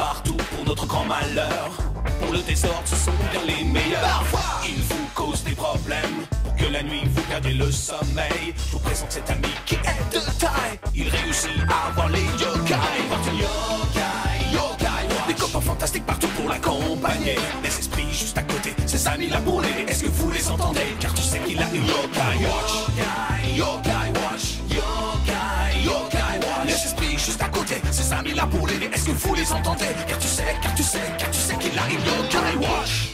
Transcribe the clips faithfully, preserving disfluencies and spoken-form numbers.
partout pour notre grand malheur. Pour le désordre, ce sont bien les meilleurs. Parfois, ils vous causent des problèmes pour que la nuit vous perdez le sommeil. Je vous présente cet ami qui est de taille. Il réussit à avoir les yokai. Yokai, yokai, des copains fantastiques partout pour l'accompagner. Des esprits juste à côté, ses amis là pour l'aider. Est-ce que vous les entendez? Car tu sais qu'il a une yokai watch. Yokai, yokai watch. Yokai, yokai watch. Les esprits juste à côté, ses amis là pour l'aider. Est-ce que vous les entendez? Car tu sais, car tu sais, car tu sais qu'il a une yokai watch.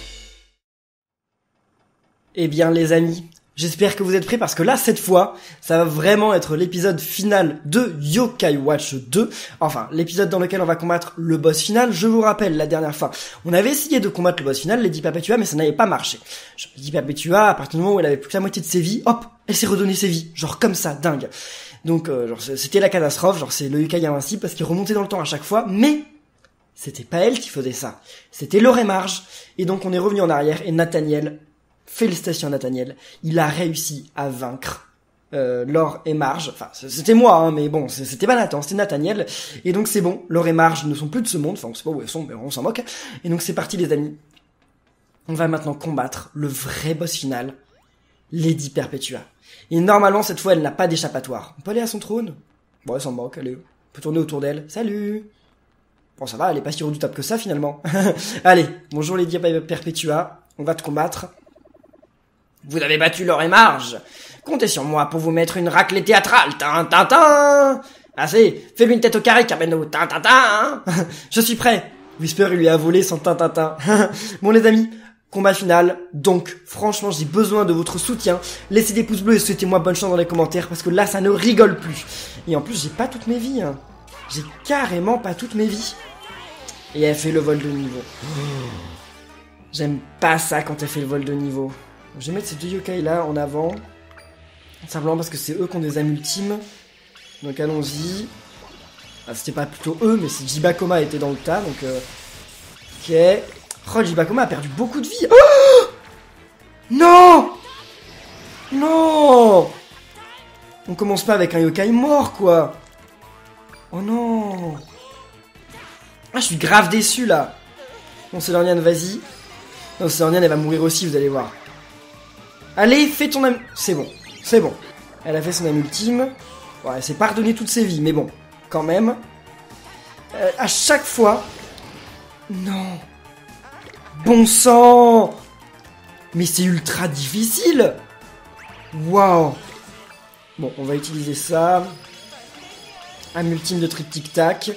Eh bien les amis, j'espère que vous êtes prêts parce que là, cette fois, ça va vraiment être l'épisode final de Yokai Watch deux. Enfin, l'épisode dans lequel on va combattre le boss final. Je vous rappelle, la dernière fois, on avait essayé de combattre le boss final, Lady Perpetua, mais ça n'avait pas marché. Lady Perpetua, à partir du moment où elle avait plus que la moitié de ses vies, hop, elle s'est redonnée ses vies. Genre comme ça, dingue. Donc, euh, genre c'était la catastrophe, genre c'est le yokai invincible parce qu'il remontait dans le temps à chaque fois, mais... c'était pas elle qui faisait ça. C'était Loré Marge. Et donc, on est revenu en arrière et Nathaniel... félicitations Nathaniel, il a réussi à vaincre euh, Laure et Marge. Enfin, c'était moi, hein, mais bon, c'était pas Nathan, c'était Nathaniel. Et donc c'est bon, Laure et Marge ne sont plus de ce monde. Enfin, on sait pas où elles sont, mais on s'en moque. Et donc c'est parti les amis. On va maintenant combattre le vrai boss final, Lady Perpetua. Et normalement, cette fois, elle n'a pas d'échappatoire. On peut aller à son trône? Bon, elle s'en moque, allez. On peut tourner autour d'elle. Salut! Bon, ça va, elle est pas si redoutable que ça, finalement. Allez, bonjour Lady Perpetua, on va te combattre. Vous avez battu Laure et Marge. Comptez sur moi pour vous mettre une raclée théâtrale. Tintintin. Assez. Fais-lui une tête au carré, Carmeno. Tintintin. Je suis prêt. Whisper lui a volé son tintintin. Bon les amis, combat final. Donc, franchement, j'ai besoin de votre soutien. Laissez des pouces bleus et souhaitez-moi bonne chance dans les commentaires parce que là, ça ne rigole plus. Et en plus, j'ai pas toutes mes vies. Hein. J'ai carrément pas toutes mes vies. Et elle fait le vol de niveau. J'aime pas ça quand elle fait le vol de niveau. Je vais mettre ces deux yokai là en avant, simplement parce que c'est eux qui ont des âmes ultimes. Donc allons-y. Ah, c'était pas plutôt eux, mais c'est Jibakoma était dans le tas, donc... Euh... ok. Oh, Jibakoma a perdu beaucoup de vie. Oh non Non On commence pas avec un yokai mort, quoi. Oh non. Ah, je suis grave déçu, là. Bon, Célorian, vas-y. Non, Célorian, elle va mourir aussi, vous allez voir. Allez, fais ton âme... C'est bon, c'est bon. Elle a fait son âme ultime. Bon, elle s'est pardonnée toutes ses vies, mais bon, quand même. Euh, à chaque fois... Non. Bon sang. Mais c'est ultra difficile. Waouh. Bon, on va utiliser ça. Âme ultime de Triptic Tac.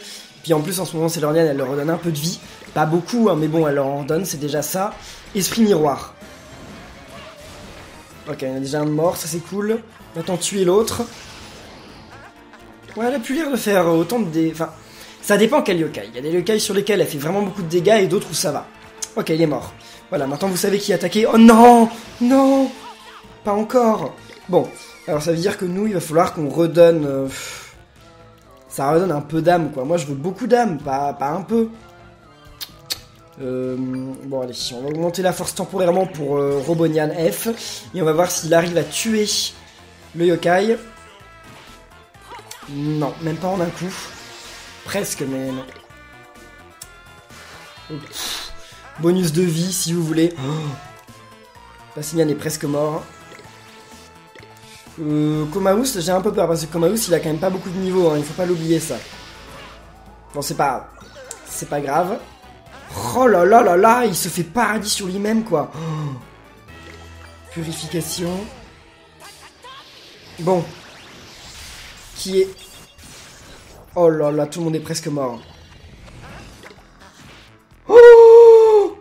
Puis en plus, en ce moment, c'est Célorian, elle leur redonne un peu de vie. Pas beaucoup, hein, mais bon, elle leur en donne, c'est déjà ça. Esprit miroir. Ok, il y en a déjà un de mort, ça c'est cool. Maintenant tuer l'autre. Ouais, elle a plus l'air de faire autant de dégâts. Enfin, ça dépend quel yokai. Il y a des yokai sur lesquels elle fait vraiment beaucoup de dégâts et d'autres où ça va. Ok, il est mort. Voilà, maintenant vous savez qui attaquer. Oh non, non, pas encore. Bon, alors ça veut dire que nous, il va falloir qu'on redonne... Euh... ça redonne un peu d'âme, quoi. Moi, je veux beaucoup d'âme, pas, pas un peu. Euh, bon allez, on va augmenter la force temporairement pour euh, Robonyan F. Et on va voir s'il arrive à tuer le yokai. Non, même pas en un coup. Presque, mais non. Oups. Bonus de vie, si vous voulez. Oh. Pastenyan est presque mort. Euh, Komahouse, j'ai un peu peur, parce que Komahouse, il a quand même pas beaucoup de niveau. Hein, il faut pas l'oublier, ça. Bon, c'est pas... c'est pas grave. Oh là là là là, il se fait paradis sur lui-même, quoi. Oh. Purification. Bon. Qui est... oh là là, tout le monde est presque mort. Oh,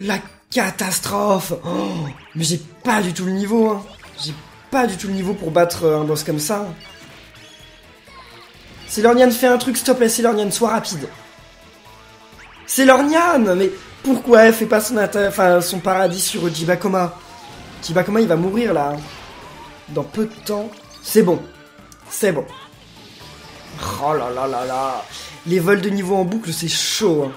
la catastrophe. Oh. Mais j'ai pas du tout le niveau, hein. J'ai pas du tout le niveau pour battre un boss comme ça. Célorian, fait un truc, s'il te plaît, Célorian, sois rapide. Célorian, mais pourquoi elle fait pas son, enfin, son paradis sur Jibakoma? Jibakoma, il va mourir, là. Dans peu de temps. C'est bon. C'est bon. Oh là là là là. Les vols de niveau en boucle, c'est chaud. Hein.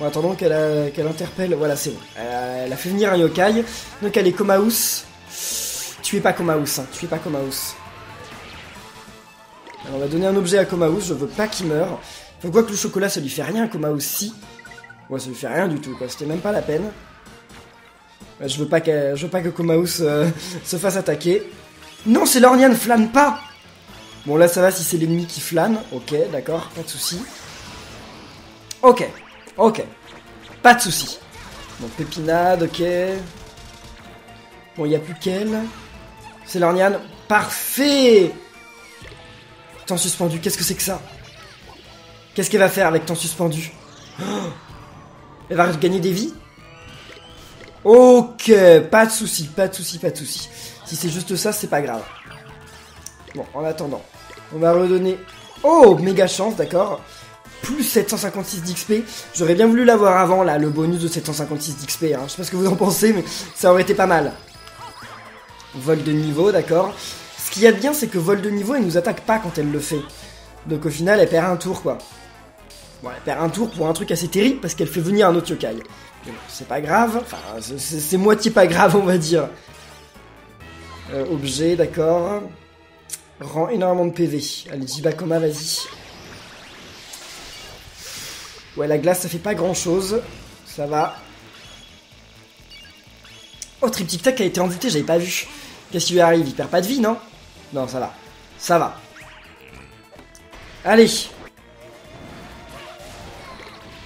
Bon, attendons qu'elle a... qu'elle interpelle. Voilà, c'est bon. Elle a... elle a fait venir un yokai. Donc, elle est Komahouse. Tuez pas Komahouse. Hein. Tuez pas Komahouse. Alors, on va donner un objet à Komahouse. Je veux pas qu'il meure. Enfin, quoi que le chocolat, ça lui fait rien, Coma aussi. Moi, ouais, ça lui fait rien du tout, quoi. C'était même pas la peine. Je veux pas que, je veux pas que Komahouse euh, se fasse attaquer. Non, Célorian ne flâne pas. Bon, là, ça va si c'est l'ennemi qui flâne. Ok, d'accord, pas de soucis. Ok, ok. Pas de soucis. Bon, pépinade, ok. Bon, il n'y a plus qu'elle. Célorian, parfait. Temps suspendu, qu'est-ce que c'est que ça? Qu'est-ce qu'elle va faire avec temps suspendu? Oh, elle va gagner des vies? Ok, pas de soucis, pas de soucis, pas de soucis. Si c'est juste ça, c'est pas grave. Bon, en attendant, on va redonner... Oh, méga chance, d'accord. Plus sept cent cinquante-six d'X P. J'aurais bien voulu l'avoir avant, là, le bonus de sept cent cinquante-six d'X P. Hein. Je sais pas ce que vous en pensez, mais ça aurait été pas mal. Vol de niveau, d'accord. Ce qu'il y a de bien, c'est que vol de niveau, elle nous attaque pas quand elle le fait. Donc au final, elle perd un tour, quoi. Bon, elle perd un tour pour un truc assez terrible, parce qu'elle fait venir un autre yokai. C'est pas grave, enfin, c'est moitié pas grave, on va dire. Euh, objet, d'accord. Rend énormément de P V. Allez, Jibakoma, vas-y. Ouais, la glace, ça fait pas grand-chose. Ça va. Oh, Triptic Tac a été envoûté, j'avais pas vu. Qu'est-ce qui lui arrive? Il perd pas de vie, non? Non, ça va. Ça va. Allez.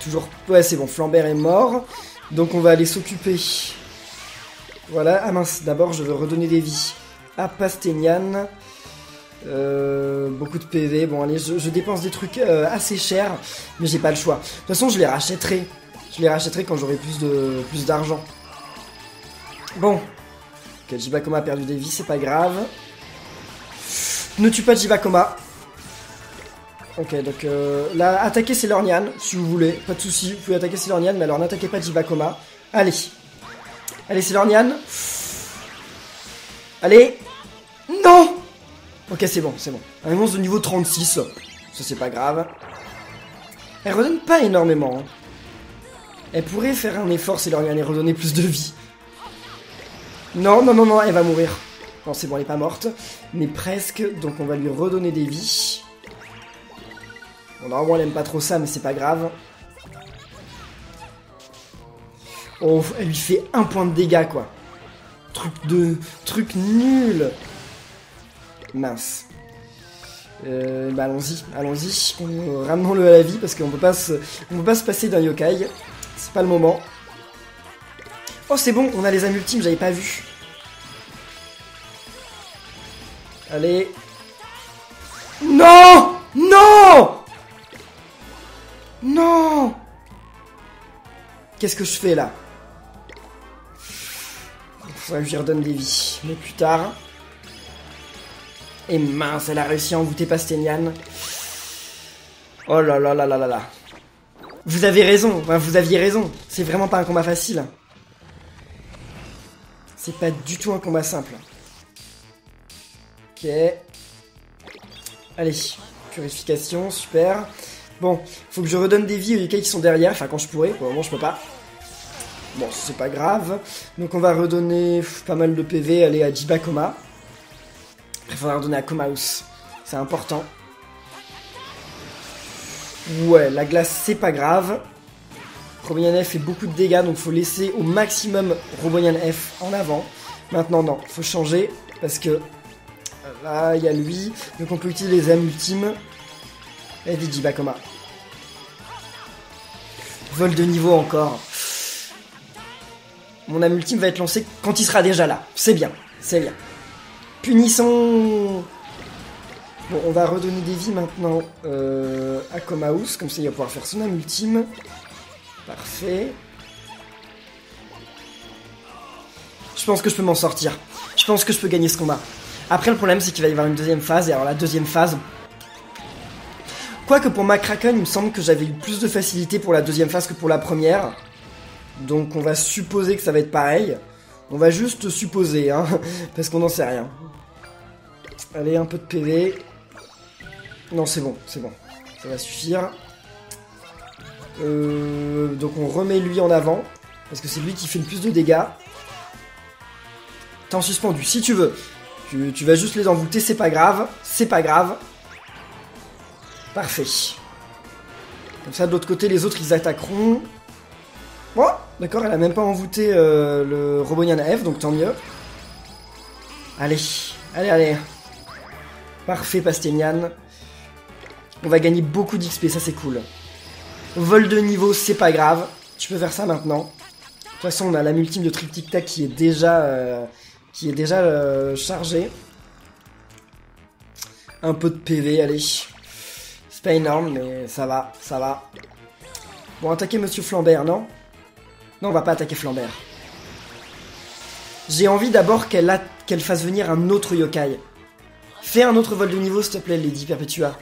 Toujours... Ouais, c'est bon, Flambert est mort. Donc on va aller s'occuper. Voilà, ah mince, d'abord je veux redonner des vies à Pastenyan. Euh, beaucoup de P V. Bon, allez, je, je dépense des trucs euh, assez chers, mais j'ai pas le choix. De toute façon, je les rachèterai. Je les rachèterai quand j'aurai plus de plus d'argent. Bon. Ok, Jibakoma a perdu des vies, c'est pas grave. Ne tue pas Jibakoma. Ok, donc euh, là, attaquez Célorian, si vous voulez, pas de soucis, vous pouvez attaquer Célorian, mais alors n'attaquez pas Jibakoma. Allez, allez Célorian, allez, non. Ok, c'est bon, c'est bon, un monstre de niveau trente-six, ça c'est pas grave. Elle redonne pas énormément, hein. Elle pourrait faire un effort Célorian et redonner plus de vie. Non, non, non, non, elle va mourir. Non, c'est bon, elle est pas morte, mais presque, donc on va lui redonner des vies. Bon, normalement, elle aime pas trop ça, mais c'est pas grave. Oh, elle lui fait un point de dégâts, quoi. Truc de... Truc nul. Mince. Euh, bah, allons-y, allons-y. Euh, ramenons-le à la vie, parce qu'on peut pas se... On peut pas se passer d'un yokai. C'est pas le moment. Oh, c'est bon, on a les âmes ultimes, j'avais pas vu. Allez. Non! Non! Non! Qu'est-ce que je fais là? Faudrait que je lui redonne des vies, mais plus tard. Et mince, elle a réussi à envoûter Pastenyan. Oh là là là là là là. Vous avez raison, enfin, vous aviez raison. C'est vraiment pas un combat facile. C'est pas du tout un combat simple. Ok. Allez, purification, super. Bon, faut que je redonne des vies aux yokai qui sont derrière, enfin quand je pourrais, pour le moment je peux pas. Bon, c'est pas grave. Donc on va redonner pas mal de P V, aller à Jibakoma. Après il faudra redonner à Komahouse, c'est important. Ouais, la glace c'est pas grave. Robonyan F fait beaucoup de dégâts, donc faut laisser au maximum Robonyan F en avant. Maintenant non, faut changer, parce que là il y a lui, donc on peut utiliser les âmes ultimes. Et dit Jibakoma. Vol de niveau encore. Mon âme ultime va être lancée quand il sera déjà là. C'est bien, c'est bien. Punissons. Bon, on va redonner des vies maintenant euh, à Komahouse. Comme ça, il va pouvoir faire son âme ultime. Parfait. Je pense que je peux m'en sortir. Je pense que je peux gagner ce combat. Après, le problème, c'est qu'il va y avoir une deuxième phase. Et alors, la deuxième phase... Quoique pour Mac Kraken, il me semble que j'avais eu plus de facilité pour la deuxième phase que pour la première. Donc on va supposer que ça va être pareil. On va juste supposer, hein, parce qu'on n'en sait rien. Allez, un peu de P V. Non, c'est bon, c'est bon. Ça va suffire. Euh, donc on remet lui en avant, parce que c'est lui qui fait le plus de dégâts. T'es en suspendu, si tu veux. Tu, tu vas juste les envoûter, c'est pas grave, c'est pas grave. Parfait. Comme ça, de l'autre côté, les autres, ils attaqueront. Bon, d'accord, elle a même pas envoûté euh, le Robonyan F, donc tant mieux. Allez, allez, allez. Parfait, Pastenyan. On va gagner beaucoup d'X P, ça c'est cool. Vol de niveau, c'est pas grave. Tu peux faire ça maintenant. De toute façon, on a la multime de Triptic Tac qui est déjà, euh, qui est déjà euh, chargée. Un peu de P V, allez. C'est pas énorme, mais ça va, ça va. Bon, attaquer Monsieur Flambert, non? Non, on va pas attaquer Flambert. J'ai envie d'abord qu'elle a... qu'elle fasse venir un autre yokai. Fais un autre vol de niveau, s'il te plaît, Lady Perpetua.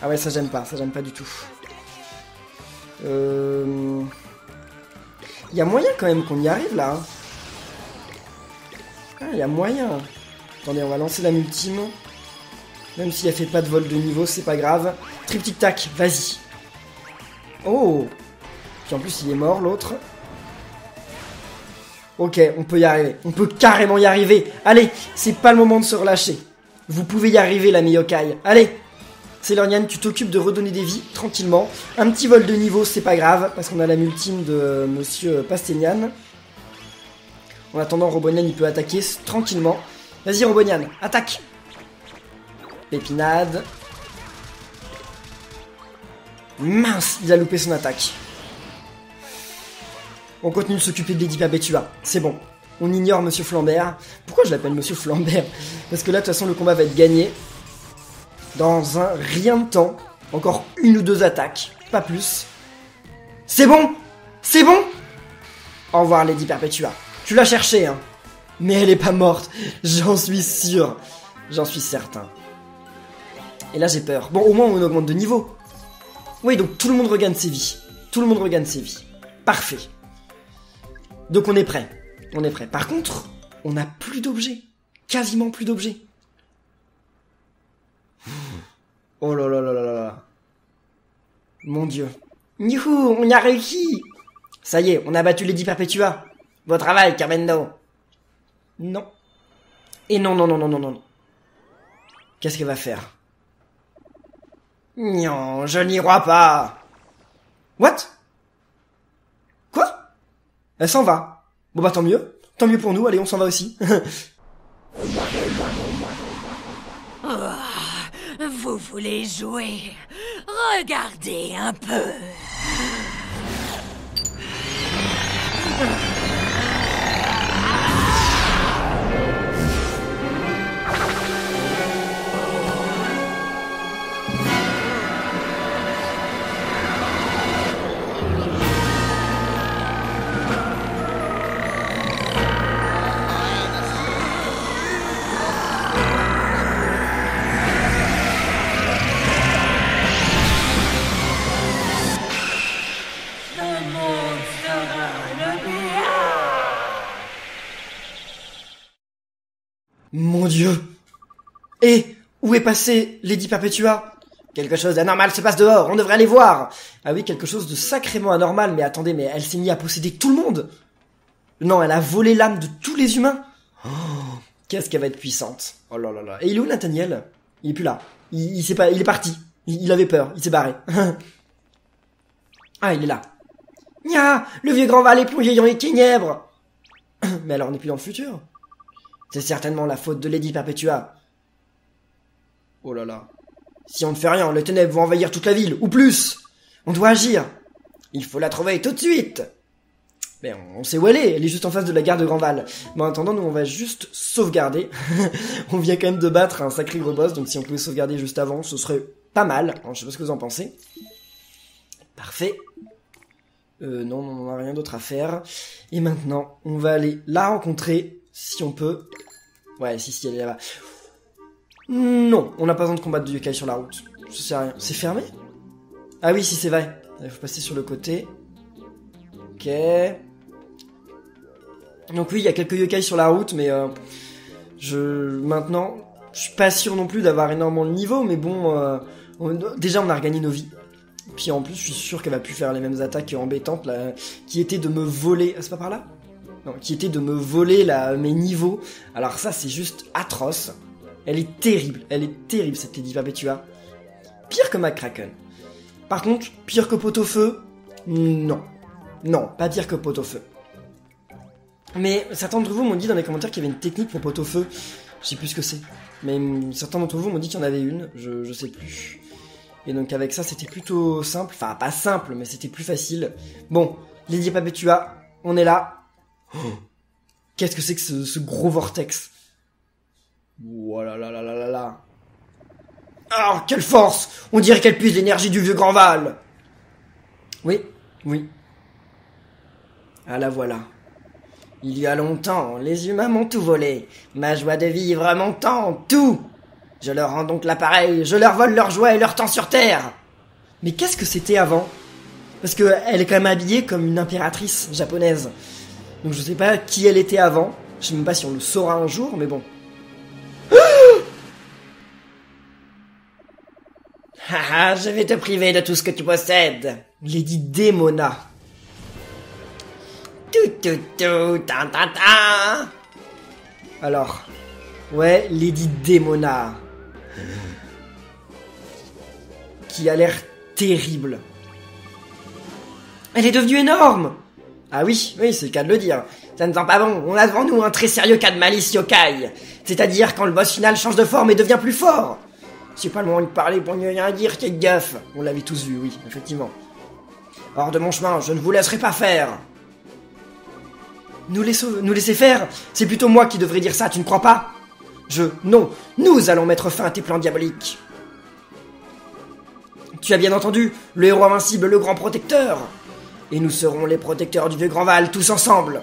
Ah ouais, ça j'aime pas, ça j'aime pas du tout. Euh... Y a moyen quand même qu'on y arrive là. Ah, y a moyen. Attendez, on va lancer la multime. Même si elle fait pas de vol de niveau, c'est pas grave. Triptic Tac, vas-y. Oh! Puis en plus, il est mort, l'autre. Ok, on peut y arriver. On peut carrément y arriver. Allez, c'est pas le moment de se relâcher. Vous pouvez y arriver, l'ami yokai. Allez! Célorian, tu t'occupes de redonner des vies, tranquillement. Un petit vol de niveau, c'est pas grave, parce qu'on a la multime de euh, Monsieur Pastenyan. En attendant, Robonyan, il peut attaquer tranquillement. Vas-y, Robonyan, attaque. Pépinade. Mince, il a loupé son attaque. On continue de s'occuper de Lady Perpetua, c'est bon. On ignore Monsieur Flambert. Pourquoi je l'appelle Monsieur Flambert? Parce que là, de toute façon, le combat va être gagné. Dans un rien de temps, encore une ou deux attaques, pas plus. C'est bon, c'est bon. Au revoir Lady Perpetua. Tu l'as cherchée, hein. Mais elle est pas morte, j'en suis sûr, j'en suis certain. Et là j'ai peur. Bon, au moins on augmente de niveau. Oui, donc tout le monde regagne ses vies, tout le monde regagne ses vies. Parfait. Donc on est prêt, on est prêt. Par contre, on n'a plus d'objets, quasiment plus d'objets. Oh là là là là là. Mon dieu. Youhou, on y a réussi. Ça y est, on a battu Lady Perpetua. Beau travail, Carmendo. Non. Et non, non, non, non, non, non. Qu'est-ce qu'elle va faire? Non, je n'y crois pas. What? Quoi? Elle s'en va. Bon bah tant mieux. Tant mieux pour nous, allez, on s'en va aussi. Vous voulez jouer? Regardez un peu. Mon dieu! Et où est passée Lady Perpetua? Quelque chose d'anormal se passe dehors, on devrait aller voir! Ah oui, quelque chose de sacrément anormal, mais attendez, mais elle s'est mise à posséder tout le monde! Non, elle a volé l'âme de tous les humains! Oh, qu'est-ce qu'elle va être puissante! Oh là là là! Et il est où Nathaniel? Il est plus là. Il, il, s'est pas, il est parti. Il, il avait peur, il s'est barré. Ah, il est là. Nya! Le vieux Grandval est plongé dans les ténèbres! Mais alors, on n'est plus dans le futur? C'est certainement la faute de Lady Perpetua. Oh là là. Si on ne fait rien, les ténèbres vont envahir toute la ville, ou plus. On doit agir. Il faut la trouver tout de suite. Mais on sait où elle est, elle est juste en face de la gare de Grandval. Mais en attendant, nous on va juste sauvegarder. On vient quand même de battre un sacré gros boss, donc si on pouvait sauvegarder juste avant, ce serait pas mal. Alors, je sais pas ce que vous en pensez. Parfait. Euh, non, on n'a rien d'autre à faire. Et maintenant, on va aller la rencontrer, si on peut... Ouais, si, si, elle est là-bas. Non, on n'a pas besoin de combattre de yokai sur la route. Ça sert à rien. C'est fermé? Ah oui, si, c'est vrai. Il faut passer sur le côté. Ok. Donc oui, il y a quelques yokai sur la route, mais... Euh, je... Maintenant, je suis pas sûr non plus d'avoir énormément de niveau, mais bon... Euh, on... Déjà, on a regagné nos vies. Puis en plus, je suis sûr qu'elle va plus faire les mêmes attaques embêtantes, là, qui étaient de me voler... Ah, c'est pas par là? Non, qui était de me voler là, mes niveaux. Alors ça, c'est juste atroce. Elle est terrible, elle est terrible, cette Lady Perpetua. Pire que Mac Kraken. Par contre, pire que Pot-au-feu, non. Non, pas pire que Pot-au-feu. Mais certains d'entre vous m'ont dit dans les commentaires qu'il y avait une technique pour Pot-au-feu. Je sais plus ce que c'est. Mais certains d'entre vous m'ont dit qu'il y en avait une, je, je sais plus. Et donc avec ça, c'était plutôt simple. Enfin, pas simple, mais c'était plus facile. Bon, Lady Perpetua, on est là. Oh, qu'est-ce que c'est que ce, ce gros vortex? Oh là là là là là là. Ah, oh, quelle force! On dirait qu'elle puise l'énergie du vieux Grandval. Oui, oui. Ah la voilà. Il y a longtemps, les humains m'ont tout volé. Ma joie de vivre à mon temps, tout! Je leur rends donc l'appareil, je leur vole leur joie et leur temps sur terre! Mais qu'est-ce que c'était avant? Parce qu'elle est quand même habillée comme une impératrice japonaise. Donc je sais pas qui elle était avant. Je sais même pas si on le saura un jour, mais bon. Haha, je vais te priver de tout ce que tu possèdes. Lady Démona. Tout, tout, tout, ta, ta, ta. Alors, ouais, Lady Démona. Qui a l'air terrible. Elle est devenue énorme. Ah oui, oui, c'est le cas de le dire. Ça ne sent pas bon. On a devant nous un très sérieux cas de malice yokai. C'est-à-dire quand le boss final change de forme et devient plus fort. C'est pas le moment de parler pour ne rien dire, quelle gaffe! On l'avait tous vu, oui, effectivement. Hors de mon chemin, je ne vous laisserai pas faire! Nous, laissons, nous laisser faire? C'est plutôt moi qui devrais dire ça, tu ne crois pas? Je... Non, nous allons mettre fin à tes plans diaboliques! Tu as bien entendu, le héros invincible, le grand protecteur! Et nous serons les protecteurs du vieux Grandval, tous ensemble!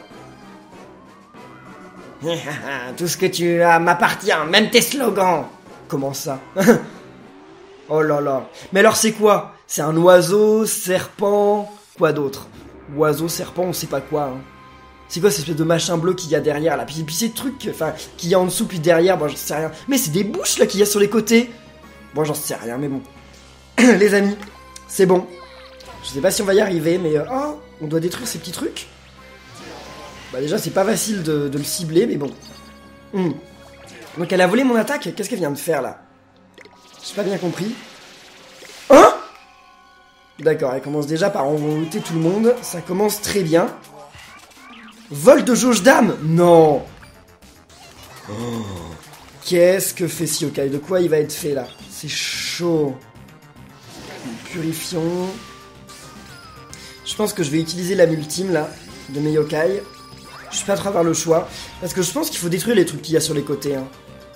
Tout ce que tu as m'appartient, même tes slogans! Comment ça? Oh là là. Mais alors c'est quoi? C'est un oiseau, serpent, quoi d'autre? Oiseau, serpent, on sait pas quoi. Hein. C'est quoi cette espèce de machin bleu qu'il y a derrière là? Puis, puis ces trucs, enfin, qu'il y a en dessous, puis derrière, bon, j'en sais rien. Mais c'est des bouches là qu'il y a sur les côtés. Bon, j'en sais rien, mais bon. Les amis, c'est bon. Je sais pas si on va y arriver, mais... Euh, oh, on doit détruire ces petits trucs. Bah déjà, c'est pas facile de, de le cibler, mais bon. Mm. Donc elle a volé mon attaque, qu'est-ce qu'elle vient de faire là? J'ai pas bien compris. Hein? D'accord, elle commence déjà par envoûter tout le monde, ça commence très bien. Vol de jauge d'âme? Non! Oh. Qu'est-ce que fait ce yokai? De quoi il va être fait là? C'est chaud. Purifions. Je pense que je vais utiliser l'âme ultime là, de mes yokai. Je suis pas trop à avoir le choix, parce que je pense qu'il faut détruire les trucs qu'il y a sur les côtés. Hein.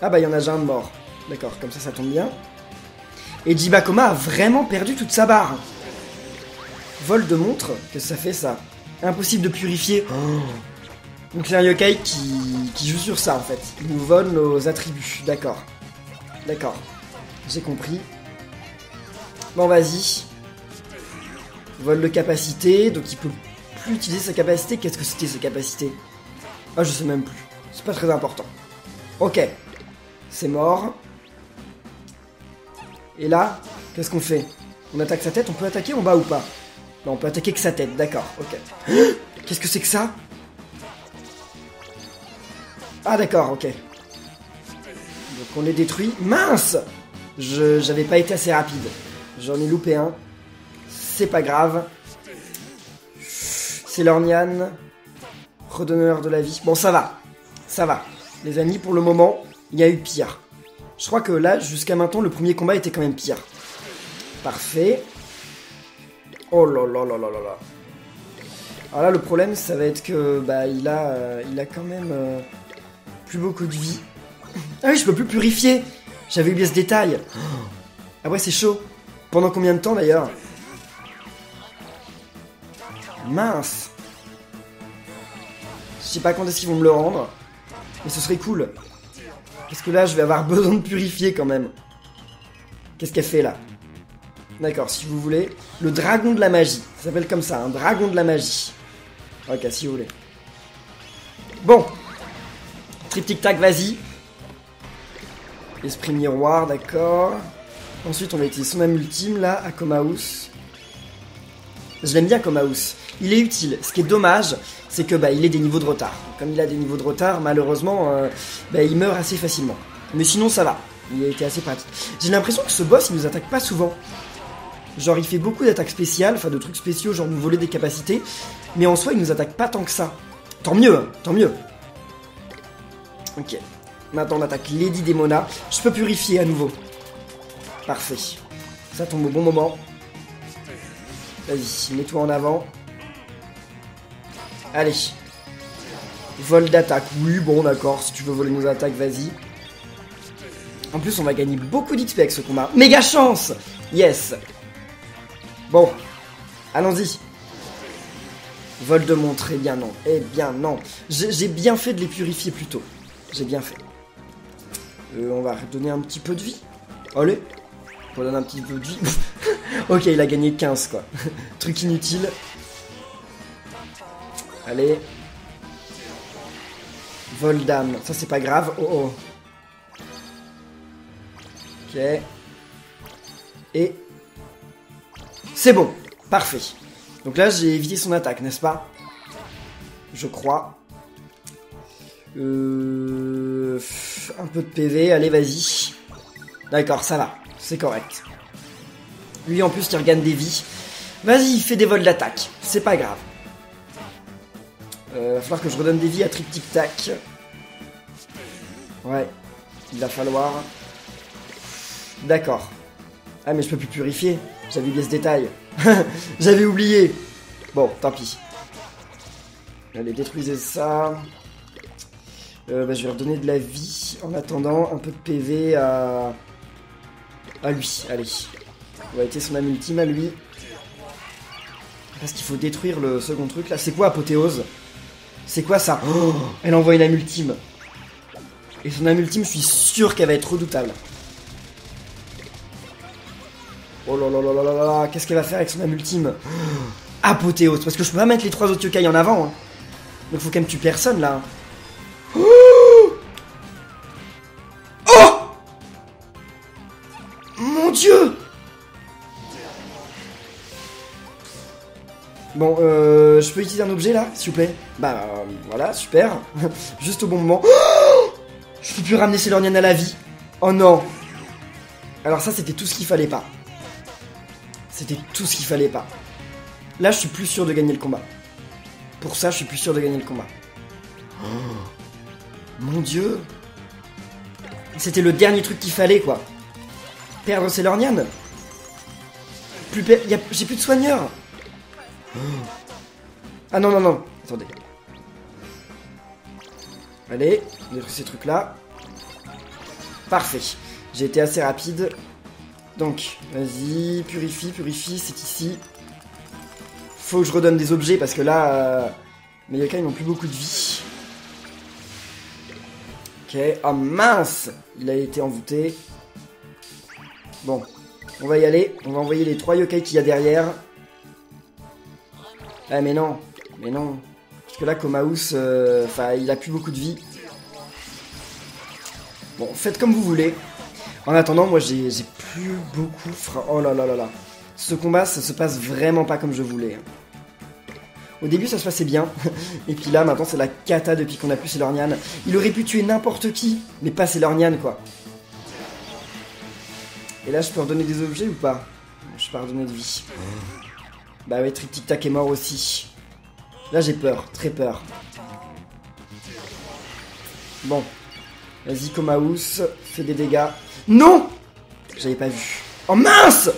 Ah bah il y en a déjà un de mort. D'accord, comme ça, ça tombe bien. Et Jibakoma a vraiment perdu toute sa barre. Vol de montre, qu'est-ce que ça fait ça? Impossible de purifier. Oh. Donc c'est un yokai qui... qui joue sur ça en fait. Il nous vole nos attributs, d'accord. D'accord, j'ai compris. Bon vas-y. Vol de capacité, donc il peut... utiliser sa capacité, qu'est-ce que c'était sa capacité? Ah je sais même plus, c'est pas très important. Ok, c'est mort. Et là, qu'est-ce qu'on fait? On attaque sa tête, on peut attaquer en bas ou pas? Non, on peut attaquer que sa tête, d'accord, ok. Qu'est-ce que c'est que ça? Ah d'accord, ok. Donc on les détruit, mince! Je, j'avais pas été assez rapide, j'en ai loupé un, c'est pas grave. Célorian, redonneur de la vie. Bon, ça va, ça va. Les amis, pour le moment, il y a eu pire. Je crois que là, jusqu'à maintenant, le premier combat était quand même pire. Parfait. Oh là là là là là là. Alors là, le problème, ça va être que, bah, il a, euh, il a quand même euh, plus beaucoup de vie. Ah oui, je peux plus purifier. J'avais oublié ce détail. Ah ouais, c'est chaud. Pendant combien de temps, d'ailleurs? Mince. Je sais pas quand est-ce qu'ils vont me le rendre. Mais ce serait cool. Parce que là, je vais avoir besoin de purifier quand même. Qu'est-ce qu'elle fait là? D'accord, si vous voulez. Le dragon de la magie. Ça s'appelle comme ça, un dragon de la magie. Ok, si vous voulez. Bon. Triptic Tac, vas-y. Esprit miroir, d'accord. Ensuite, on va utiliser son âme ultime là, à Komahouse. Je l'aime bien Komahouse. Il est utile. Ce qui est dommage, c'est que bah il ait des niveaux de retard. Comme il a des niveaux de retard, malheureusement, euh, bah, il meurt assez facilement. Mais sinon, ça va. Il a été assez pratique. J'ai l'impression que ce boss, il nous attaque pas souvent. Genre il fait beaucoup d'attaques spéciales, enfin de trucs spéciaux, genre nous voler des capacités, mais en soi il nous attaque pas tant que ça. Tant mieux, hein, tant mieux. Ok, maintenant on attaque Lady Démona. Je peux purifier à nouveau. Parfait. Ça tombe au bon moment. Vas-y, mets-toi en avant. Allez. Vol d'attaque. Oui, bon, d'accord. Si tu veux voler nos attaques, vas-y. En plus, on va gagner beaucoup d'X P avec ce combat. Méga chance! Yes! Bon. Allons-y. Vol de montre. Eh bien non. Eh bien non. J'ai bien fait de les purifier plus tôt. J'ai bien fait. Euh, on va redonner un petit peu de vie. Allez. On donne un petit peu de vie. Ok, il a gagné quinze, quoi. Truc inutile. Allez. Vol d'âme. Ça, c'est pas grave. Oh, oh. Ok. Et... c'est bon. Parfait. Donc là, j'ai évité son attaque, n'est-ce pas? Je crois. Euh... Un peu de P V. Allez, vas-y. D'accord, ça va. C'est correct. Lui, en plus, il regagne des vies. Vas-y, il fait des vols d'attaque. C'est pas grave. Euh, va falloir que je redonne des vies à Triptic Tac. Ouais. Il va falloir. D'accord. Ah, mais je peux plus purifier. J'avais oublié ce détail. J'avais oublié. Bon, tant pis. Allez, détruisez ça. Euh, bah, je vais redonner de la vie. En attendant, un peu de P V à... à lui. Allez. On va être son ami ultime à lui. Parce qu'il faut détruire le second truc là. C'est quoi apothéose? C'est quoi ça? Oh, elle envoie une âme ultime. Et son âme ultime, je suis sûr qu'elle va être redoutable. Oh là là là là là là. Qu'est-ce qu'elle va faire avec son âme ultime? Oh, apothéose. Parce que je peux pas mettre les trois autres yokai en avant. Hein. Donc faut qu'elle me tue personne là. Oh, oh mon dieu! Bon, euh, je peux utiliser un objet, là, s'il vous plaît? Bah, euh, voilà, super. Juste au bon moment. Oh, je peux plus ramener Célorian à la vie. Oh non. Alors ça, c'était tout ce qu'il fallait pas. C'était tout ce qu'il fallait pas. Là, je suis plus sûr de gagner le combat. Pour ça, je suis plus sûr de gagner le combat. Oh, mon dieu. C'était le dernier truc qu'il fallait, quoi. Perdre Célorian. Plus per... a... J'ai plus de soigneur. Ah non, non, non. Attendez. Allez, on détruit ces trucs-là. Parfait. J'ai été assez rapide. Donc, vas-y, purifie, purifie, c'est ici. Faut que je redonne des objets parce que là, euh, mes yokai n'ont plus beaucoup de vie. Ok. Oh mince! Il a été envoûté. Bon, on va y aller. On va envoyer les trois yokai qu'il y a derrière. Ah mais non, mais non. Parce que là, Komahouse, euh, il a plus beaucoup de vie. Bon, faites comme vous voulez. En attendant, moi, j'ai plus beaucoup... Fra... Oh là là là là. Ce combat, ça se passe vraiment pas comme je voulais. Au début, ça se passait bien. Et puis là, maintenant, c'est la cata depuis qu'on a plus Célorian. Il aurait pu tuer n'importe qui, mais pas Célorian, quoi. Et là, je peux redonner des objets ou pas? Je peux redonner de vie. Bah ouais, Triptic Tac est mort aussi. Là j'ai peur, très peur. Bon. Vas-y Komahouse, fais des dégâts. Non! J'avais pas vu. Oh mince!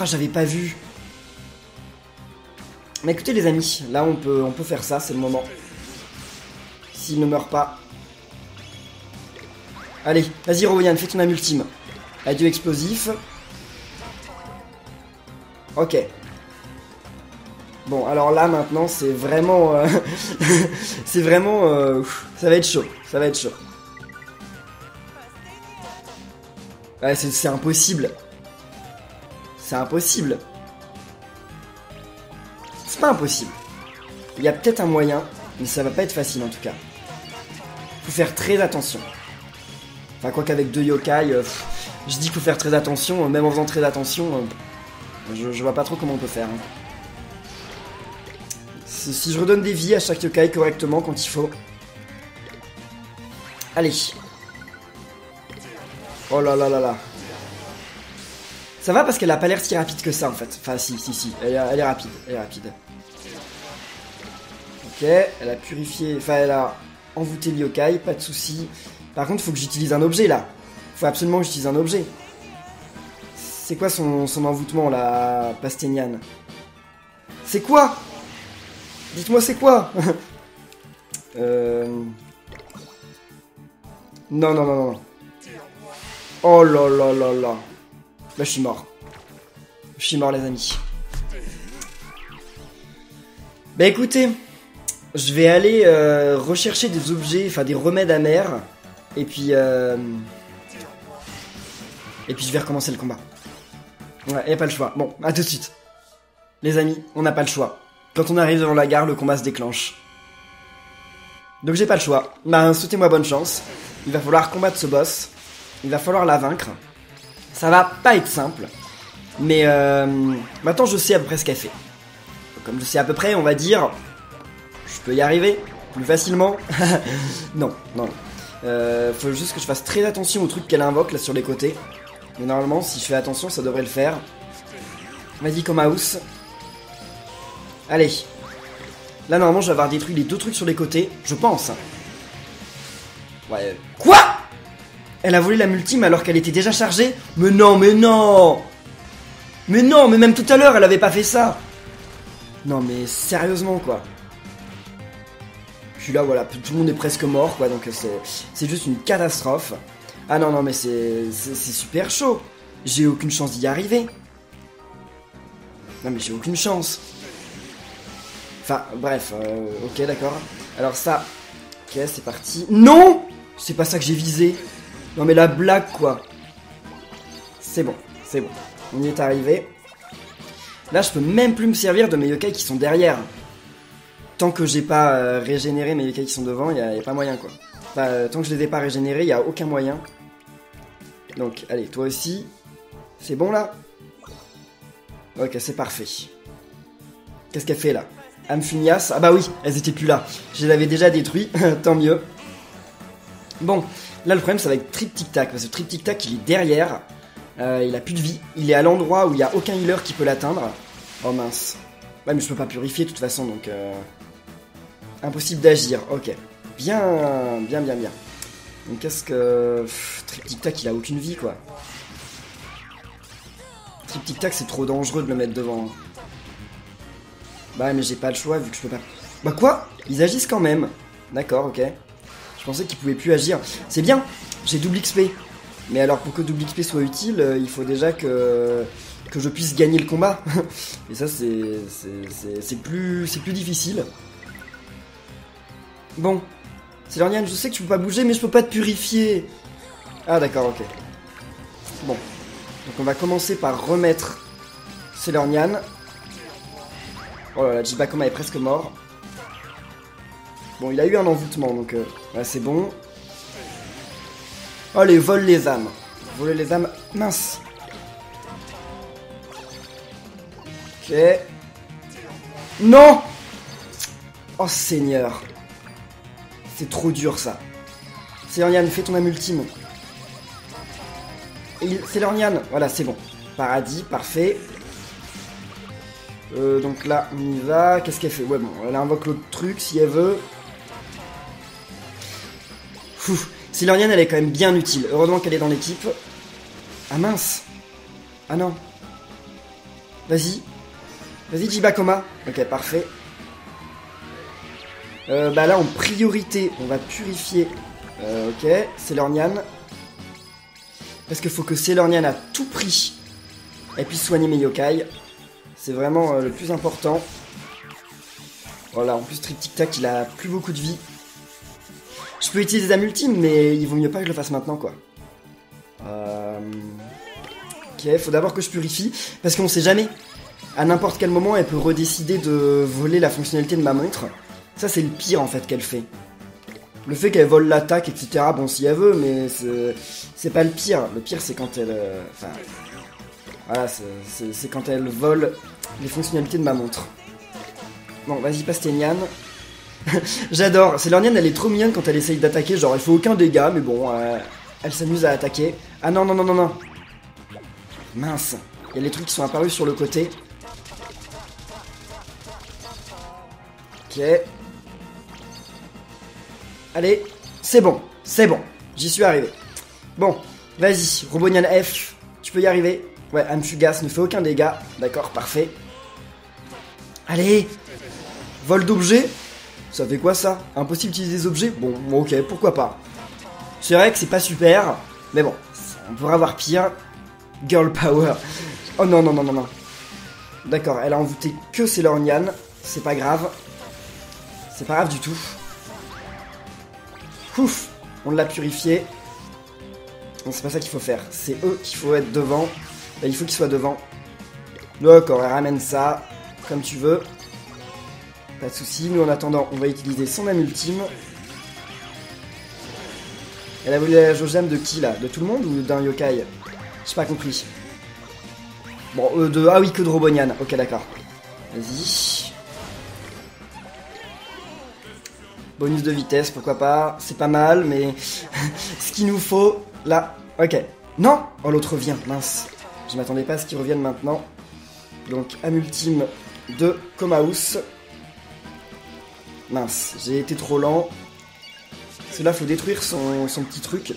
Ah, j'avais pas vu. Mais écoutez les amis, là on peut, on peut faire ça, c'est le moment. S'il ne meurt pas. Allez, vas-y Robonyan, fais ton âme ultime. Adieu explosif. Ok. Bon, alors là, maintenant, c'est vraiment... Euh... c'est vraiment... Euh... Ça va être chaud, ça va être chaud. Ouais, c'est impossible. C'est impossible. C'est pas impossible. Il y a peut-être un moyen, mais ça va pas être facile, en tout cas. Faut faire très attention. Enfin, quoi qu'avec deux yokai, euh... je dis qu'il faut faire très attention. Même en faisant très attention, euh... je, je vois pas trop comment on peut faire, hein. Si je redonne des vies à chaque yokai correctement quand il faut. Allez. Oh là là là là. Ça va parce qu'elle a pas l'air si rapide que ça en fait. Enfin si, si, si, elle, elle est rapide, elle est rapide. Ok, elle a purifié, enfin elle a envoûté l'yokai, pas de souci. Par contre, faut que j'utilise un objet là. Faut absolument que j'utilise un objet. C'est quoi son, son envoûtement là, Pastenyan? C'est quoi? Dites-moi c'est quoi? euh... Non, non, non, non. Oh là là là là. Là, je suis mort. Je suis mort, les amis. Bah écoutez, je vais aller euh, rechercher des objets, enfin des remèdes amers. Et puis... Euh... Et puis je vais recommencer le combat. Ouais, y a pas le choix. Bon, à tout de suite. Les amis, on n'a pas le choix. Quand on arrive devant la gare, le combat se déclenche. Donc j'ai pas le choix. Bah, souhaitez-moi bonne chance. Il va falloir combattre ce boss. Il va falloir la vaincre. Ça va pas être simple. Mais euh, maintenant je sais à peu près ce qu'elle fait. Comme je sais à peu près, on va dire... Je peux y arriver plus facilement. Non, non. Euh, faut juste que je fasse très attention au truc qu'elle invoque là sur les côtés. Mais normalement, si je fais attention, ça devrait le faire. Vas-y, Komahouse. Allez. Là, normalement, je vais avoir détruit les deux trucs sur les côtés. Je pense. Ouais. Quoi? Elle a volé la multime alors qu'elle était déjà chargée? Mais non, mais non! Mais non, mais même tout à l'heure, elle avait pas fait ça! Non, mais sérieusement, quoi. Puis là, voilà, tout le monde est presque mort, quoi, donc c'est juste une catastrophe. Ah non, non, mais c'est super chaud. J'ai aucune chance d'y arriver. Non, mais j'ai aucune chance. Enfin, bref, euh, ok, d'accord. Alors ça, ok, c'est parti. Non! C'est pas ça que j'ai visé. Non, mais la blague, quoi. C'est bon, c'est bon. On y est arrivé. Là, je peux même plus me servir de mes yokai qui sont derrière. Tant que j'ai pas euh, régénéré mes yokai qui sont devant, il n'y a, a pas moyen, quoi. Enfin, euh, tant que je les ai pas régénérés, il n'y a aucun moyen. Donc, allez, toi aussi. C'est bon, là? Ok, c'est parfait. Qu'est-ce qu'elle fait, là? Amphinias. Ah bah oui, elles étaient plus là. Je les avais déjà détruits, tant mieux. Bon, là le problème ça va être Triptic Tac, parce que Triptic Tac il est derrière, euh, il a plus de vie, il est à l'endroit où il n'y a aucun healer qui peut l'atteindre. Oh mince. Ouais mais je peux pas purifier de toute façon donc... Euh... Impossible d'agir, ok. Bien, bien, bien, bien. Donc qu'est-ce que... Triptic Tac il a aucune vie quoi. Triptic Tac c'est trop dangereux de le mettre devant. Bah mais j'ai pas le choix vu que je peux pas... Bah quoi? Ils agissent quand même. D'accord, ok. Je pensais qu'il pouvait plus agir. C'est bien, j'ai double X P. Mais alors pour que double X P soit utile, euh, il faut déjà que, que je puisse gagner le combat. Et ça c'est plus, plus difficile. Bon, Célorian, je sais que tu peux pas bouger mais je peux pas te purifier. Ah d'accord, ok. Bon, donc on va commencer par remettre Célorian. Oh là là, Jibakoma est presque mort. Bon, il a eu un envoûtement, donc euh, ouais, c'est bon. Allez, vole les âmes. Voler les âmes. Mince. Ok. Non. Oh, Seigneur. C'est trop dur, ça. Célorian, fais ton âme ultime. Il... Célorian. Voilà, c'est bon. Paradis, parfait. Euh, donc là, on y va. Qu'est-ce qu'elle fait? Ouais, bon, elle invoque l'autre truc, si elle veut. Célorian, elle est quand même bien utile. Heureusement qu'elle est dans l'équipe. Ah mince. Ah non. Vas-y. Vas-y, Jibakoma. Ok, parfait. Euh, bah là, en priorité, on va purifier. Euh, ok, Célorian. Parce qu'il faut que Célorian, à tout prix, elle puisse soigner mes yokai. C'est vraiment euh, le plus important. Voilà, en plus, Triptic Tac, il a plus beaucoup de vie. Je peux utiliser des âmes ultimes, mais il vaut mieux pas que je le fasse maintenant, quoi. Euh... Ok, faut d'abord que je purifie, parce qu'on sait jamais. À n'importe quel moment, elle peut redécider de voler la fonctionnalité de ma montre. Ça, c'est le pire, en fait, qu'elle fait. Le fait qu'elle vole l'attaque, et cetera, bon, si elle veut, mais c'est pas le pire. Le pire, c'est quand elle... Euh... Enfin... Voilà, c'est quand elle vole les fonctionnalités de ma montre. Bon, vas-y, Pastenyan. J'adore, Célorian elle est trop mignonne quand elle essaye d'attaquer, genre elle fait aucun dégât, mais bon, euh, elle s'amuse à attaquer. Ah non, non, non, non, non. Mince, Il y a les trucs qui sont apparus sur le côté. Ok. Allez, c'est bon, c'est bon. J'y suis arrivé. Bon, vas-y, Robonyan F, tu peux y arriver. Ouais, Amfugas ne fait aucun dégât. D'accord, parfait. Allez, vol d'objets. Ça fait quoi ça? Impossible d'utiliser des objets? Bon, ok, pourquoi pas. C'est vrai que c'est pas super, mais bon, on pourra avoir pire. Girl power. Oh non, non, non, non, non. D'accord, elle a envoûté que Célorian. C'est pas grave. C'est pas grave du tout. Ouf, on l'a purifié. Non, c'est pas ça qu'il faut faire. C'est eux qu'il faut être devant. Ben, il faut qu'ils soient devant. D'accord, elle ramène ça. Comme tu veux. Pas de soucis. Nous, en attendant, on va utiliser son âme ultime. Elle a volé la jauge-âme de qui, là? De tout le monde ou d'un yokai? J'ai pas compris. Bon, euh, de... Ah oui, que de Robonyan. Ok, d'accord. Vas-y. Bonus de vitesse, pourquoi pas. C'est pas mal, mais... ce qu'il nous faut, là... Ok. Non! Oh, l'autre revient. Mince. Je m'attendais pas à ce qu'il revienne maintenant. Donc, âme ultime de Komahouse. Mince, j'ai été trop lent. Parce que là, faut détruire son, son petit truc.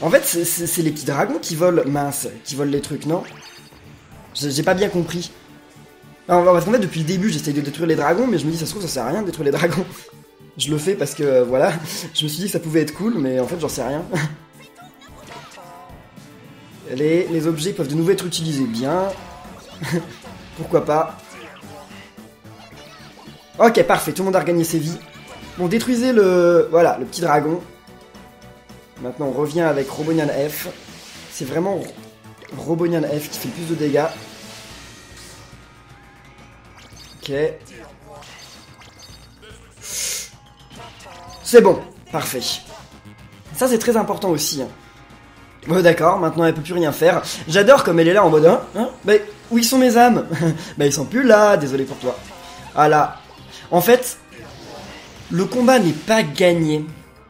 En fait, c'est les petits dragons qui volent, mince, qui volent les trucs, non? J'ai pas bien compris. Non, parce qu'en fait, depuis le début, j'essaye de détruire les dragons, mais je me dis, ça se trouve, ça sert à rien de détruire les dragons. Je le fais parce que, euh, voilà, je me suis dit que ça pouvait être cool, mais en fait, j'en sais rien. Les, les objets peuvent de nouveau être utilisés, bien... pourquoi pas. Ok, parfait, tout le monde a regagné ses vies. Bon, détruisez le... Voilà, le petit dragon. Maintenant, on revient avec Robonyan F. C'est vraiment Robonyan F qui fait le plus de dégâts. Ok. C'est bon, parfait. Ça, c'est très important aussi, hein. Bon, d'accord, maintenant elle peut plus rien faire. J'adore comme elle est là en mode, hein, hein, mais où ils sont mes âmes? Bah ils sont plus là, désolé pour toi. Ah là. En fait, le combat n'est pas gagné.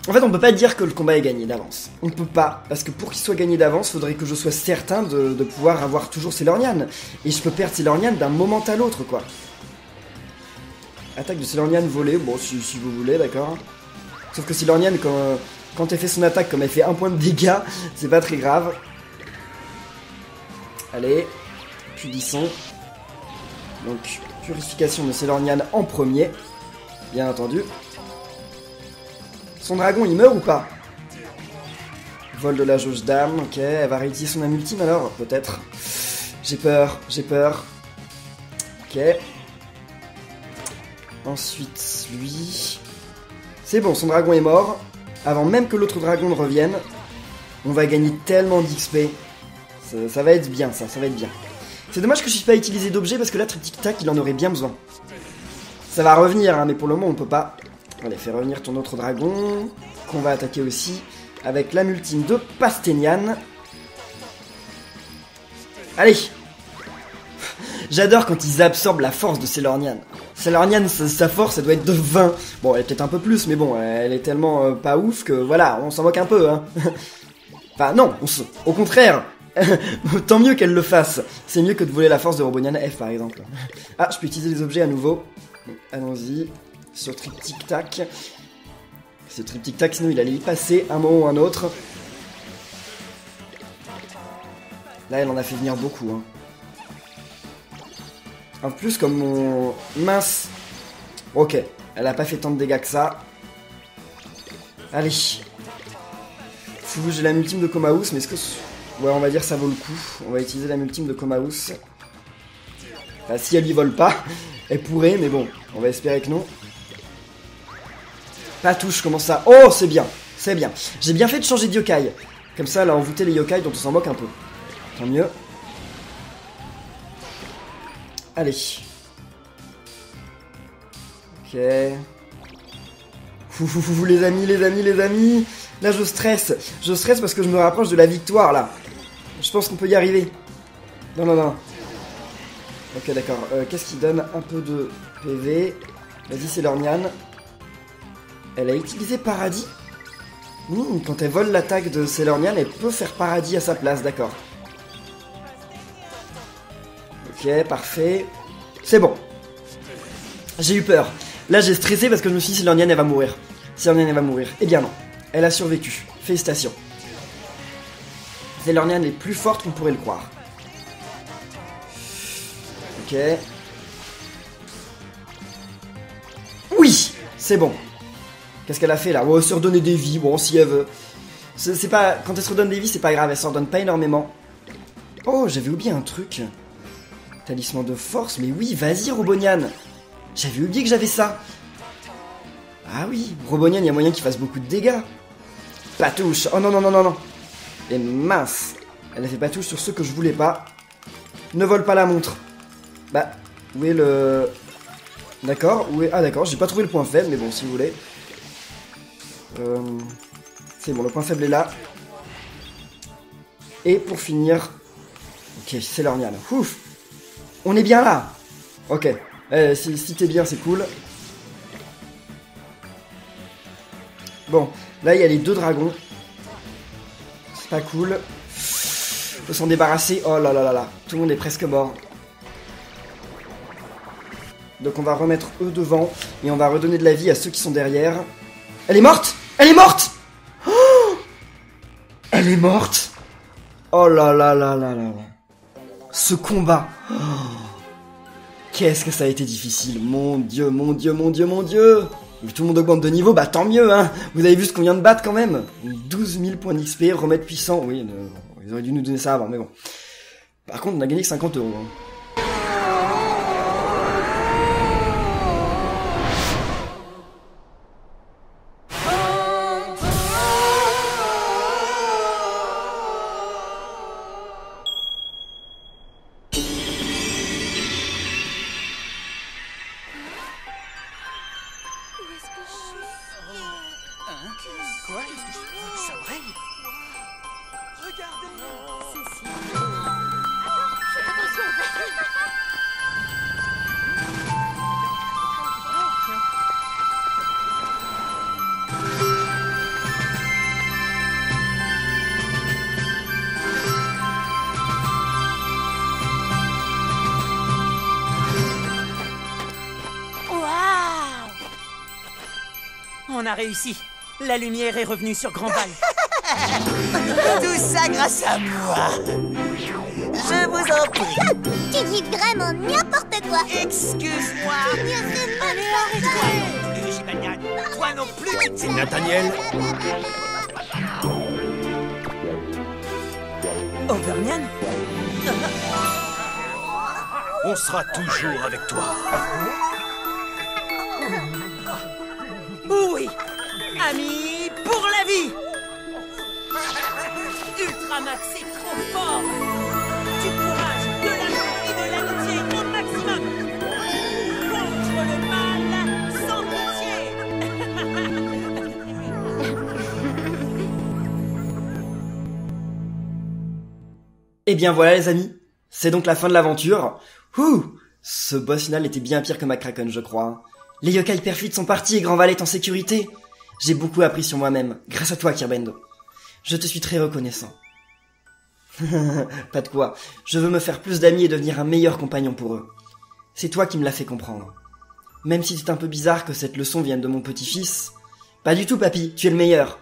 En fait, on peut pas dire que le combat est gagné d'avance. On peut pas, parce que pour qu'il soit gagné d'avance, faudrait que je sois certain de, de pouvoir avoir toujours Célorian. Et je peux perdre Célorian d'un moment à l'autre, quoi. Attaque de Célorian volée, bon, si, si vous voulez, d'accord. Sauf que Célorian, quand... Euh, Quand elle fait son attaque, comme elle fait un point de dégâts, c'est pas très grave. Allez, punissons. Donc, purification de Célorian en premier, bien entendu. Son dragon, il meurt ou pas? Vol de la jauge d'âme, ok. Elle va réutiliser son âme ultime alors, peut-être. J'ai peur, j'ai peur. Ok. Ensuite, lui... C'est bon, son dragon est mort. Avant même que l'autre dragon ne revienne, on va gagner tellement d'X P. Ça, ça va être bien, ça, ça va être bien. C'est dommage que je ne puisse pas utiliser d'objets parce que là, Triptic Tac, il en aurait bien besoin. Ça va revenir, hein, mais pour le moment, on peut pas. Allez, fais revenir ton autre dragon, qu'on va attaquer aussi, avec l'âme ultime de Pastenyan. Allez! J'adore quand ils absorbent la force de Célorian. Célorian, sa, sa force, elle doit être de vingt. Bon, elle est peut-être un peu plus, mais bon, elle est tellement euh, pas ouf que, voilà, on s'en moque un peu, hein. Enfin, non, on se... au contraire. Tant mieux qu'elle le fasse. C'est mieux que de voler la force de Robonyan F, par exemple. Ah, je peux utiliser les objets à nouveau. Allons-y, sur Triptic Tac. Ce Triptic Tac, sinon il allait y passer un moment ou un autre. Là, elle en a fait venir beaucoup, hein. En plus, comme mon... Mince. Ok, elle a pas fait tant de dégâts que ça. Allez. Fou, j'ai la ultime de Komahouse, mais est-ce que... Ouais, on va dire ça vaut le coup. On va utiliser la ultime de Komahouse. Enfin, si elle lui vole pas, elle pourrait, mais bon, on va espérer que non. Pas touche, comment ça? Oh, c'est bien, c'est bien. J'ai bien fait de changer de yokai. Comme ça, elle a envoûté les yokai dont on s'en moque un peu. Tant mieux. Allez. Ok. Ouh, les amis, les amis, les amis. Là, je stresse. Je stresse parce que je me rapproche de la victoire, là. Je pense qu'on peut y arriver. Non, non, non. Ok, d'accord. Euh, qu'est-ce qui donne un peu de P V? Vas-y, c'est Lornian. Elle a utilisé Paradis. Mmh, quand elle vole l'attaque de Célorian, elle peut faire Paradis à sa place, d'accord. Ok, parfait. C'est bon. J'ai eu peur. Là, j'ai stressé parce que je me suis dit, Célorian, elle va mourir. Célorian, elle va mourir. Eh bien non. Elle a survécu. Félicitations. Célorian est plus forte qu'on pourrait le croire. Ok. Oui, c'est bon. Qu'est-ce qu'elle a fait là? Oh, elle se redonner des vies. Bon, si elle veut. C'est pas... Quand elle se redonne des vies, c'est pas grave. Elle s'en redonne pas énormément. Oh, j'avais oublié un truc. Talisman de force. Mais oui, vas-y, Robonyan. J'avais oublié que j'avais ça. Ah oui, Robonyan, il y a moyen qu'il fasse beaucoup de dégâts. Patouche. Oh non, non, non, non, non. Et mince. Elle a fait patouche sur ceux que je voulais pas. Ne vole pas la montre. Bah, où est le... D'accord, où est... Ah d'accord, j'ai pas trouvé le point faible, mais bon, si vous voulez. Euh... C'est bon, le point faible est là. Et pour finir... Ok, c'est Célorian. Ouf. On est bien là. Ok. Eh, si si t'es bien, c'est cool. Bon, là, il y a les deux dragons. C'est pas cool. Faut s'en débarrasser. Oh là là là là. Tout le monde est presque mort. Donc on va remettre eux devant. Et on va redonner de la vie à ceux qui sont derrière. Elle est morte. Elle est morte. Oh, elle est morte. Oh là là là là là là. Ce combat. Oh. Qu'est-ce que ça a été difficile, mon dieu, mon dieu, mon dieu, mon dieu. Mais tout le monde augmente de niveau, bah tant mieux, hein. Vous avez vu ce qu'on vient de battre quand même. douze mille points d'X P, remède puissant, oui, euh, ils auraient dû nous donner ça avant, mais bon. Par contre, on a gagné que cinquante euros. Hein. On a réussi. La lumière est revenue sur Grandval. Tout ça grâce à moi. Je vous en prie. Tu dis vraiment n'importe quoi. Excuse-moi. Allez, arrête-toi. Jibanyan, toi non plus. C'est Nathaniel. Overnyan. On sera toujours avec toi. Oui, amis pour la vie. Ultramax, c'est trop fort. Du courage, de l'amour et de l'amitié au maximum. Contre le mal, sans pitié. Et bien voilà les amis, c'est donc la fin de l'aventure. Ouh, ce boss final était bien pire que Mac Kraken, je crois. Les yokai perfides sont partis et Grandval est en sécurité. J'ai beaucoup appris sur moi-même, grâce à toi, Kirbendo. Je te suis très reconnaissant. Pas de quoi. Je veux me faire plus d'amis et devenir un meilleur compagnon pour eux. C'est toi qui me l'as fait comprendre. Même si c'est un peu bizarre que cette leçon vienne de mon petit-fils... Pas du tout, papy, tu es le meilleur.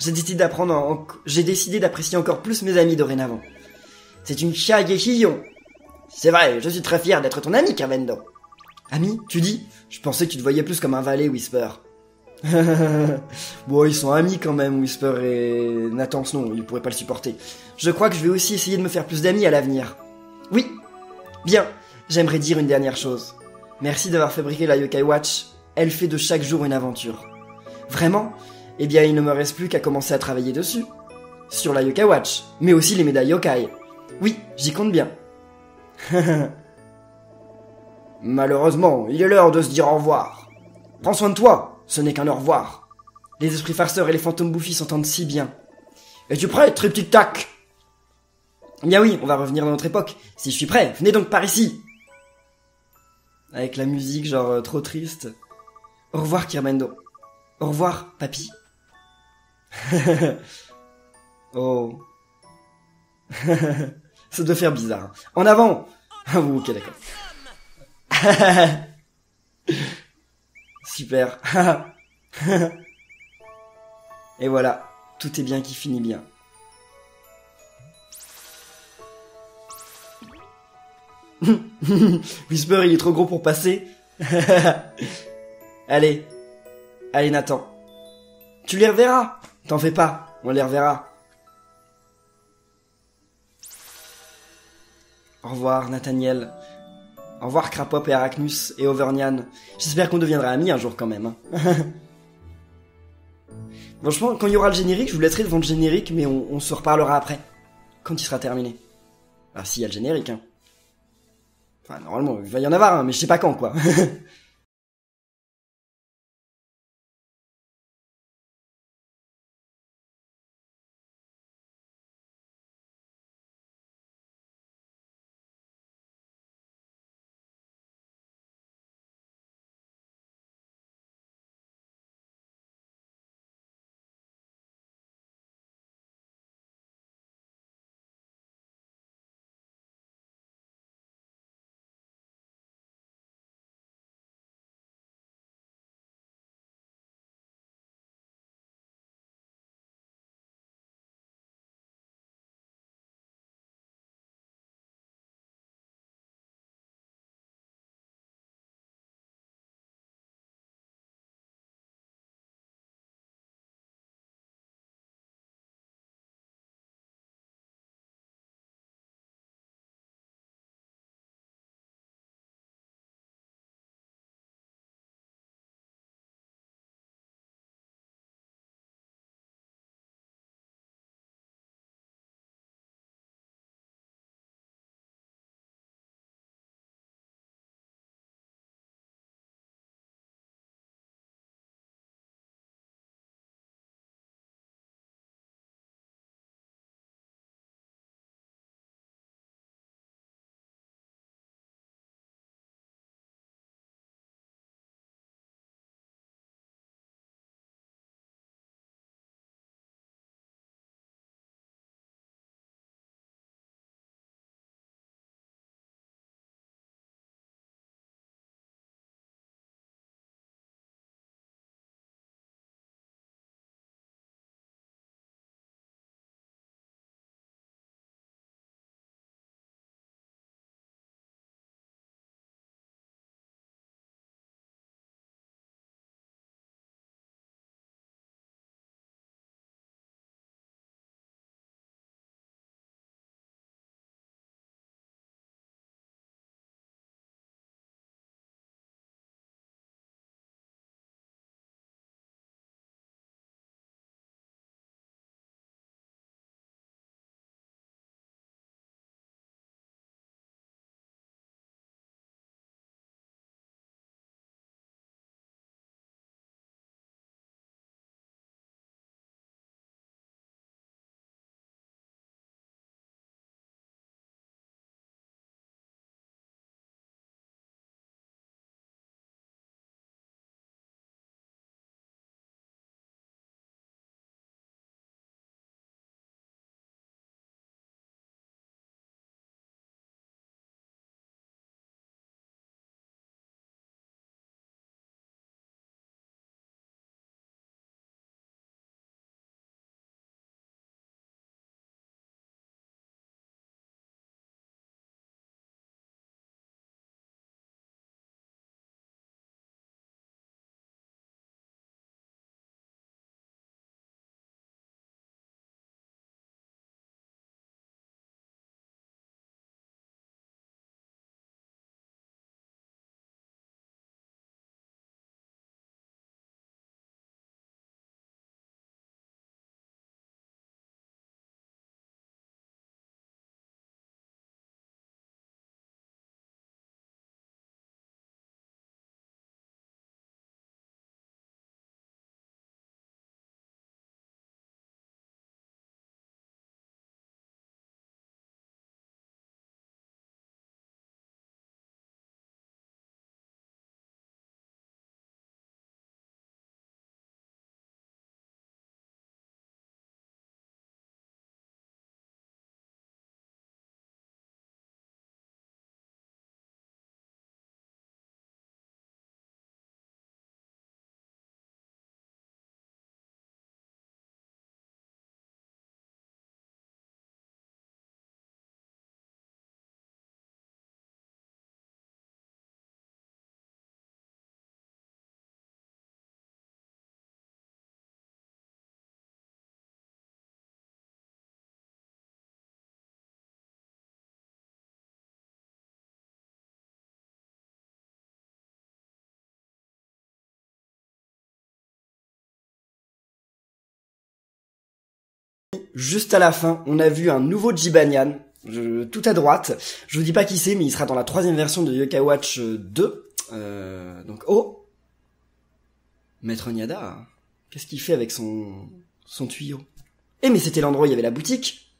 J'ai décidé d'apprendre en... J'ai décidé d'apprécier encore plus mes amis dorénavant. C'est une chagéchillon. C'est vrai, je suis très fier d'être ton ami, Kirbendo. Ami, tu dis? Je pensais que tu te voyais plus comme un valet, Whisper. Bon, ils sont amis quand même, Whisper et Nathan, non, ils pourraient pas le supporter. Je crois que je vais aussi essayer de me faire plus d'amis à l'avenir. Oui. Bien, j'aimerais dire une dernière chose. Merci d'avoir fabriqué la Yokai Watch. Elle fait de chaque jour une aventure. Vraiment? Eh bien, il ne me reste plus qu'à commencer à travailler dessus. Sur la Yokai Watch, mais aussi les médailles Yokai. Oui, j'y compte bien. Malheureusement, il est l'heure de se dire au revoir. Prends soin de toi, ce n'est qu'un au revoir. Les esprits farceurs et les fantômes bouffis s'entendent si bien. Es-tu prêt, Triptic Tac? Bien oui, on va revenir dans notre époque. Si je suis prêt, venez donc par ici. Avec la musique, genre, euh, trop triste. Au revoir, Kirbendo. Au revoir, papy. Oh. Ça doit faire bizarre. En avant! Ah oui, ok, d'accord. Super. Et voilà, tout est bien qui finit bien. Whisper, il est trop gros pour passer. Allez, allez Nathan. Tu les reverras. T'en fais pas, on les reverra. Au revoir Nathaniel. Au revoir Crapop et Arachnus et Overnyan. J'espère qu'on deviendra amis un jour quand même. Franchement, quand il y aura le générique, je vous laisserai devant le générique, mais on, on se reparlera après. Quand il sera terminé. Ah si, il y a le générique, hein. Enfin, normalement, il va y en avoir un, hein, mais je sais pas quand, quoi. juste à la fin, on a vu un nouveau Jibanyan, je, tout à droite. Je vous dis pas qui c'est, mais il sera dans la troisième version de Yokai Watch deux. Euh, donc, oh, Maître Nyada, qu'est-ce qu'il fait avec son, son tuyau? Eh, mais c'était l'endroit où il y avait la boutique,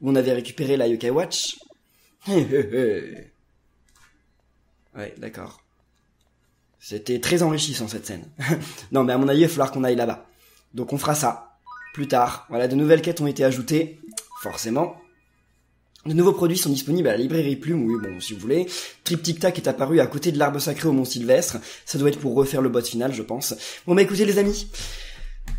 où on avait récupéré la Yokai Watch. Ouais, d'accord. C'était très enrichissant, cette scène. Non, mais à mon avis, il va falloir qu'on aille là-bas. Donc on fera ça plus tard. Voilà, de nouvelles quêtes ont été ajoutées, forcément. De nouveaux produits sont disponibles à la librairie Plume, oui, bon, si vous voulez. Triptic Tac est apparu à côté de l'arbre sacré au Mont Sylvestre. Ça doit être pour refaire le boss final, je pense. Bon, bah écoutez, les amis,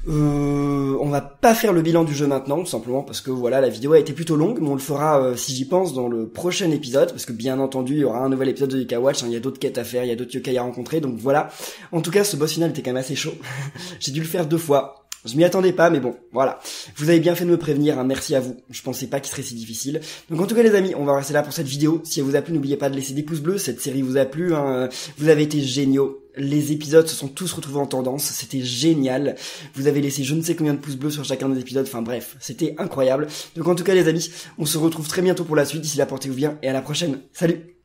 euh, on va pas faire le bilan du jeu maintenant, tout simplement parce que, voilà, la vidéo a été plutôt longue, mais on le fera, euh, si j'y pense, dans le prochain épisode, parce que, bien entendu, il y aura un nouvel épisode de Yokai Watch, hein, il y a d'autres quêtes à faire, il y a d'autres yokai à rencontrer, donc voilà. En tout cas, ce boss final était quand même assez chaud. J'ai dû le faire deux fois. Je m'y attendais pas, mais bon, voilà. Vous avez bien fait de me prévenir, hein, merci à vous. Je pensais pas qu'il serait si difficile. Donc en tout cas, les amis, on va rester là pour cette vidéo. Si elle vous a plu, n'oubliez pas de laisser des pouces bleus. Cette série vous a plu, hein. Vous avez été géniaux. Les épisodes se sont tous retrouvés en tendance. C'était génial. Vous avez laissé je ne sais combien de pouces bleus sur chacun des épisodes. Enfin bref, c'était incroyable. Donc en tout cas, les amis, on se retrouve très bientôt pour la suite. D'ici là, portez-vous bien et à la prochaine. Salut!